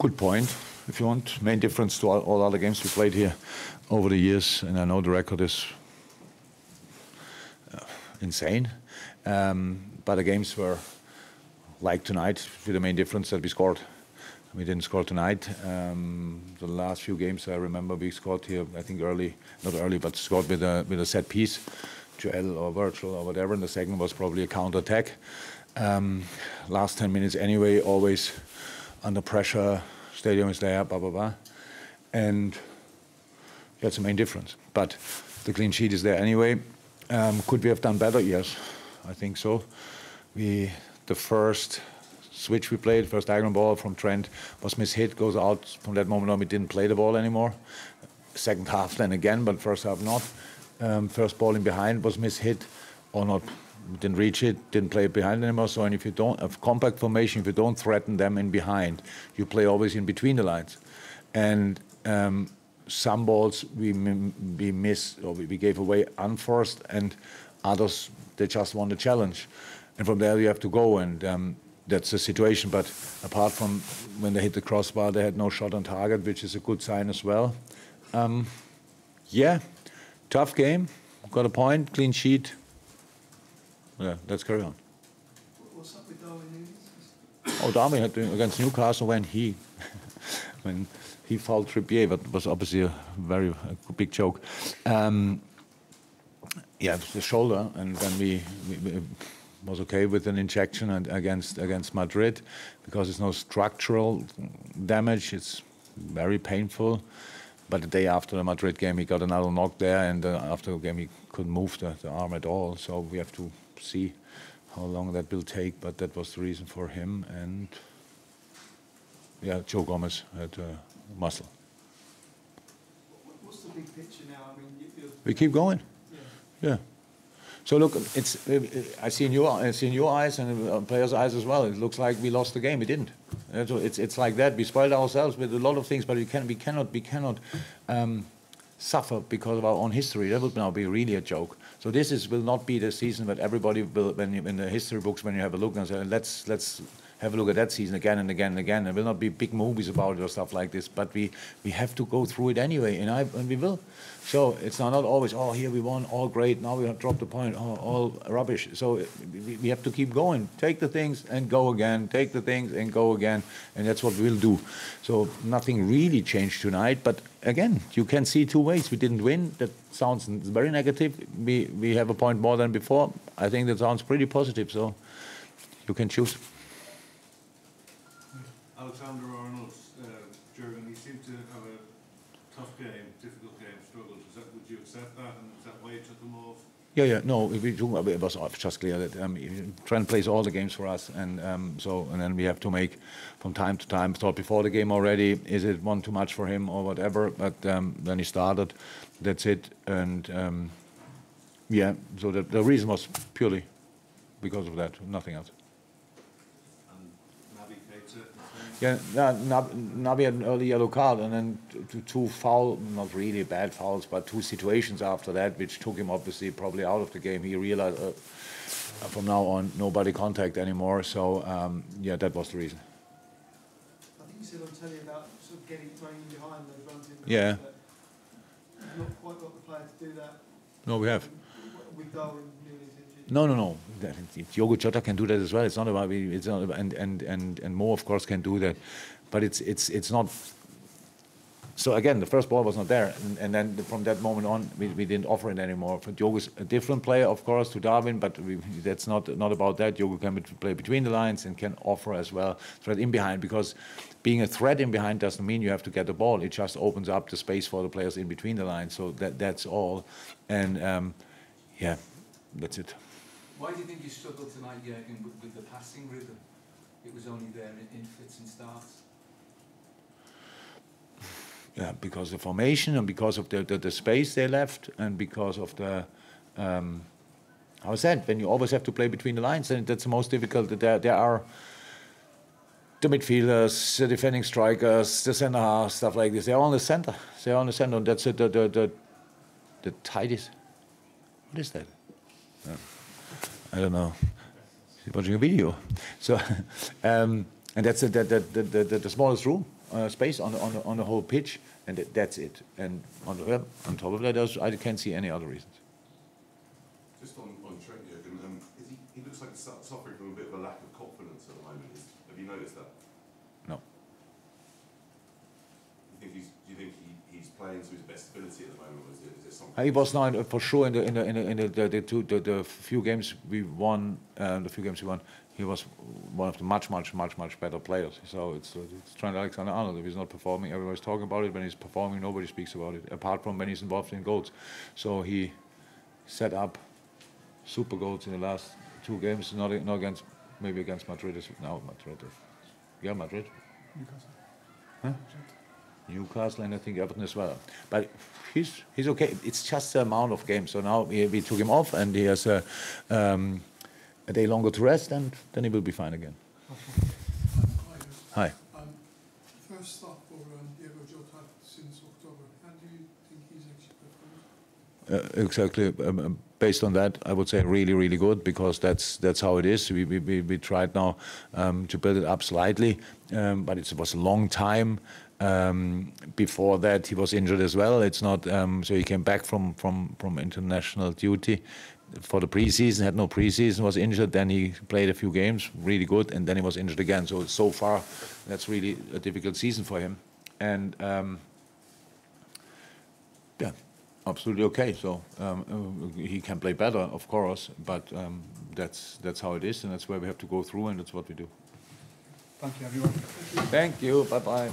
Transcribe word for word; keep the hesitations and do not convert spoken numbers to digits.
Good point. If you want, main difference to all, all other games we played here over the years, and I know the record is uh, insane, um, but the games were like tonight, with the main difference that we scored. We didn't score tonight. Um, the last few games I remember we scored here, I think early, not early, but scored with a, with a set piece, Joel or Virgil or whatever, and the second was probably a counter-attack. Um, last ten minutes anyway, always under pressure, stadium is there, blah, blah, blah. And that's the main difference. But the clean sheet is there anyway. Um, could we have done better? Yes, I think so. We, the first switch we played, first diagonal ball from Trent was mishit, goes out. From that moment on, we didn't play the ball anymore. Second half then again, but first half not. Um, first ball in behind was mishit or not. Didn't reach it, didn't play it behind anymore. So, and if you don't have compact formation, if you don't threaten them in behind, you play always in between the lines. And um, some balls we we missed or we gave away unforced, and others they just won the challenge. And from there you have to go, and um, that's the situation. But apart from when they hit the crossbar, they had no shot on target, which is a good sign as well. Um, yeah, tough game. Got a point, clean sheet. Yeah, let's carry on. What's up with Darwin? Oh, Darwin had to, against Newcastle when he, when he fouled Tripier, but was obviously a very a big joke. Um, yeah, it was the shoulder, and then we, we, we was okay with an injection and against against Madrid, because it's no structural damage. It's very painful. But the day after the Madrid game, he got another knock there, and uh, after the game he couldn't move the, the arm at all. So we have to see how long that will take. But that was the reason for him. And yeah, Joe Gomez had uh, muscle. What's the big picture now? I mean, you we keep going. Yeah. yeah. So look, it's uh, I see in your I see in your eyes and in players' eyes as well. It looks like we lost the game. We didn't. It's it's like that. We spoiled ourselves with a lot of things, but we can we cannot we cannot um, suffer because of our own history. That would now be really a joke. So this is will not be the season that everybody will when you, in the history books when you have a look and say let's let's have a look at that season again and again and again. There will not be big movies about it or stuff like this. But we we have to go through it anyway, and I and we will. So it's not, not always, oh, here we won, all great, now we have dropped a point, oh, all rubbish. So we, we have to keep going. Take the things and go again, take the things and go again, and that's what we'll do. So nothing really changed tonight, but again, you can see two ways. We didn't win, that sounds very negative. We, we have a point more than before. I think that sounds pretty positive, so you can choose. Alexander-Arnold, uh, German, he seemed to have a tough game, difficult game, struggled. Is that, would you accept that, and is that why you took him off? Yeah, yeah, no, it was just clear that um, Trent plays all the games for us, and um, so and then we have to make from time to time, thought before the game already, is it one too much for him or whatever, but um, then he started, that's it, and um, yeah, so the, the reason was purely because of that, nothing else. Yeah, Naby had an early yellow card, and then two, two foul, not really bad fouls, but two situations after that, which took him obviously probably out of the game. He realized uh, from now on nobody contact anymore. So um, yeah, that was the reason. I think you said on telly about sort of getting thrown behind those runs in. Yeah. But you've not quite got the player to do that. No, we have. With Darwin. No, no, no. Diogo Jota can do that as well. It's not about it's not about, and and and and Mo of course can do that, but it's it's it's not. So again, the first ball was not there, and, and then from that moment on, we, we didn't offer it anymore. Diogo's a different player, of course, to Darwin, but we, that's not not about that. Diogo can play between the lines and can offer as well, threat in behind, because being a threat in behind doesn't mean you have to get the ball. It just opens up the space for the players in between the lines. So that that's all, and um, yeah, that's it. Why do you think you struggled tonight, Jürgen, with, with the passing rhythm? It was only there in, in fits and starts. Yeah, because of the formation and because of the, the, the space they left and because of the... Um, how is that? When you always have to play between the lines, and that's the most difficult. There, there are the midfielders, the defending strikers, the centre half, stuff like this. They're all in the centre. They're all in the centre, and that's the, the, the, the, the tightest. What is that? Yeah. I don't know. She's watching a video, so um, and that's the the, the the the smallest room. uh, space on the, on the, on the whole pitch, and that, that's it. And on, the, on top of that, I can't see any other reasons. Just on, on Trent, Jürgen, um, is he, he looks like he's suffering from a bit of a lack of confidence at the moment. Is, have you noticed that? No. You think he's, do you think he, he's playing to his best ability at the moment? Or is it, is it something? He was not, uh, for sure, in the in the in the, in the, the, the, two, the, the few games we won, uh, the few games we won. He was one of the much, much, much, much better players. So it's, uh, it's Trent Alexander-Arnold. If he's not performing, everybody's talking about it. When he's performing, nobody speaks about it, apart from when he's involved in goals. So he set up super goals in the last two games, not, not against, maybe against Madrid. No, Madrid. Yeah, Madrid. Newcastle. Huh? Newcastle, and I think Everton as well. But he's, he's okay. It's just the amount of games. So now we, we took him off, and he has a... Um, a day longer to rest, and then he will be fine again. Hi. Um, first stop for um, Diogo Jota since October. How do you think he's actually performing? Uh, exactly. Um, based on that, I would say really, really good, because that's that's how it is. We we we tried now um, to build it up slightly, um, but it was a long time. Um, before that, he was injured as well. It's not um, so he came back from from from international duty for the preseason, had no preseason, was injured. Then he played a few games, really good, and then he was injured again. So so far, that's really a difficult season for him. And um, yeah, absolutely okay. So um, he can play better, of course, but um, that's that's how it is, and that's where we have to go through, and that's what we do. Thank you, everyone. Thank you. Bye bye.